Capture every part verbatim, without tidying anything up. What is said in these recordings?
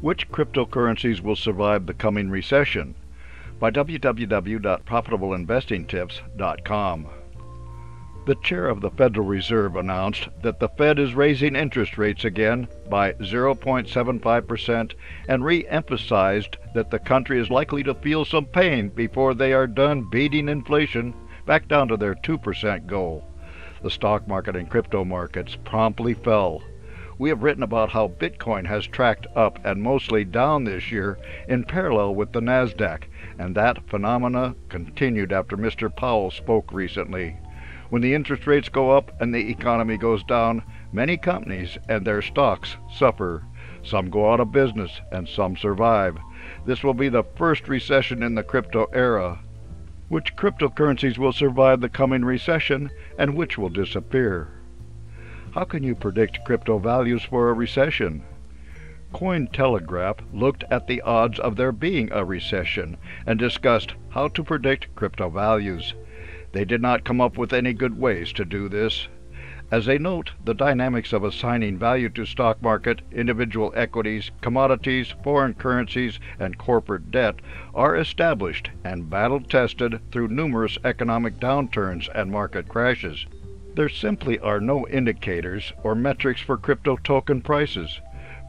Which cryptocurrencies will survive the coming recession? By w w w dot profitable investing tips dot com. The chair of the Federal Reserve announced that the Fed is raising interest rates again by zero point seven five percent and re-emphasized that the country is likely to feel some pain before they are done beating inflation back down to their two percent goal. The stock market and crypto markets promptly fell. We have written about how Bitcoin has tracked up and mostly down this year in parallel with the Nasdaq, and that phenomena continued after Mister Powell spoke recently. When the interest rates go up and the economy goes down, many companies and their stocks suffer. Some go out of business and some survive. This will be the first recession in the crypto era. Which cryptocurrencies will survive the coming recession and which will disappear? How can you predict crypto values for a recession? Cointelegraph looked at the odds of there being a recession and discussed how to predict crypto values. They did not come up with any good ways to do this. As they note, the dynamics of assigning value to stock market, individual equities, commodities, foreign currencies, and corporate debt are established and battle-tested through numerous economic downturns and market crashes. There simply are no indicators or metrics for crypto token prices.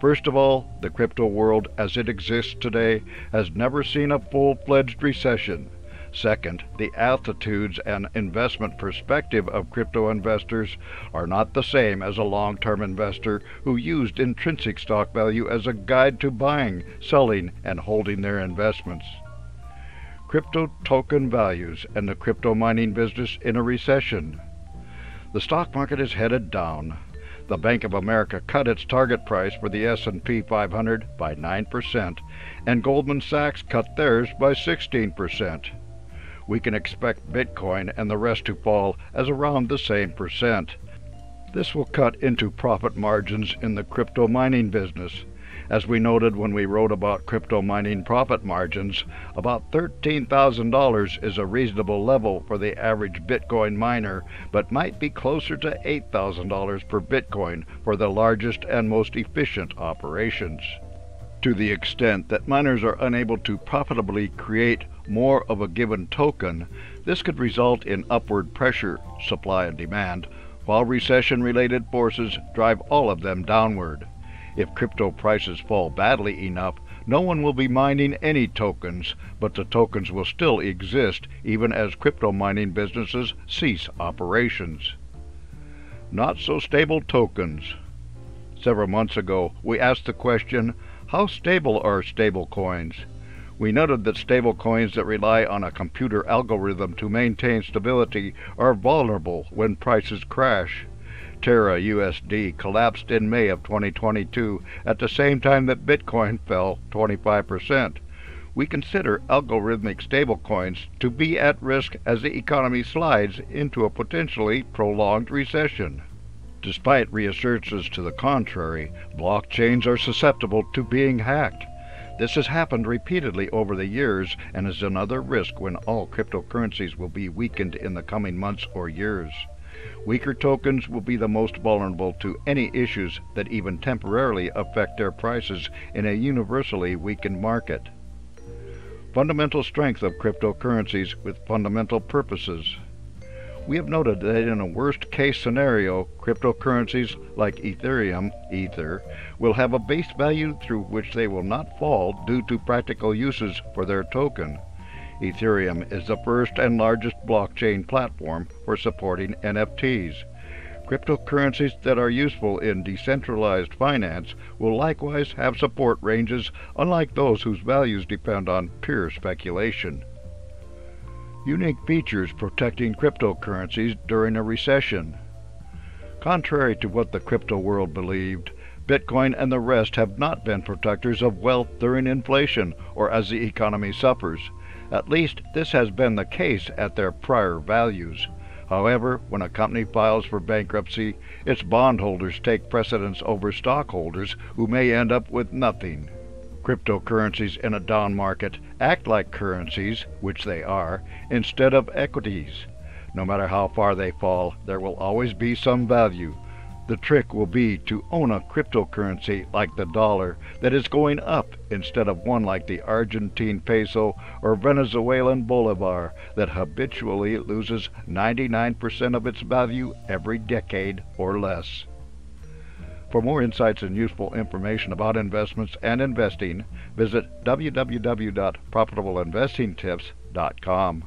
First of all, the crypto world as it exists today has never seen a full-fledged recession. Second, the attitudes and investment perspective of crypto investors are not the same as a long-term investor who used intrinsic stock value as a guide to buying, selling, and holding their investments. Crypto token values and the crypto mining business in a recession. The stock market is headed down. The Bank of America cut its target price for the S and P five hundred by nine percent, and Goldman Sachs cut theirs by sixteen percent. We can expect Bitcoin and the rest to fall as around the same percent. This will cut into profit margins in the crypto mining business. As we noted when we wrote about crypto mining profit margins, about thirteen thousand dollars is a reasonable level for the average Bitcoin miner, but might be closer to eight thousand dollars per Bitcoin for the largest and most efficient operations. To the extent that miners are unable to profitably create more of a given token, this could result in upward pressure, supply and demand, while recession-related forces drive all of them downward. If crypto prices fall badly enough, no one will be mining any tokens, but the tokens will still exist even as crypto mining businesses cease operations. Not so stable tokens. Several months ago, we asked the question, how stable are stablecoins? We noted that stablecoins that rely on a computer algorithm to maintain stability are vulnerable when prices crash. Terra U S D collapsed in May of twenty twenty-two at the same time that Bitcoin fell twenty-five percent. We consider algorithmic stablecoins to be at risk as the economy slides into a potentially prolonged recession. Despite reassurances to the contrary, blockchains are susceptible to being hacked. This has happened repeatedly over the years and is another risk when all cryptocurrencies will be weakened in the coming months or years. Weaker tokens will be the most vulnerable to any issues that even temporarily affect their prices in a universally weakened market. Fundamental strength of cryptocurrencies with fundamental purposes. We have noted that in a worst-case scenario, cryptocurrencies like Ethereum, Ether, will have a base value through which they will not fall due to practical uses for their token. Ethereum is the first and largest blockchain platform for supporting N F Ts. Cryptocurrencies that are useful in decentralized finance will likewise have support ranges, unlike those whose values depend on pure speculation. Unique features protecting cryptocurrencies during a recession. Contrary to what the crypto world believed, Bitcoin and the rest have not been protectors of wealth during inflation or as the economy suffers. At least this has been the case at their prior values. However, when a company files for bankruptcy, its bondholders take precedence over stockholders who may end up with nothing. Cryptocurrencies in a down market act like currencies, which they are, instead of equities. No matter how far they fall, there will always be some value. The trick will be to own a cryptocurrency like the dollar that is going up instead of one like the Argentine peso or Venezuelan Bolivar that habitually loses ninety-nine percent of its value every decade or less. For more insights and useful information about investments and investing, visit w w w dot profitable investing tips dot com.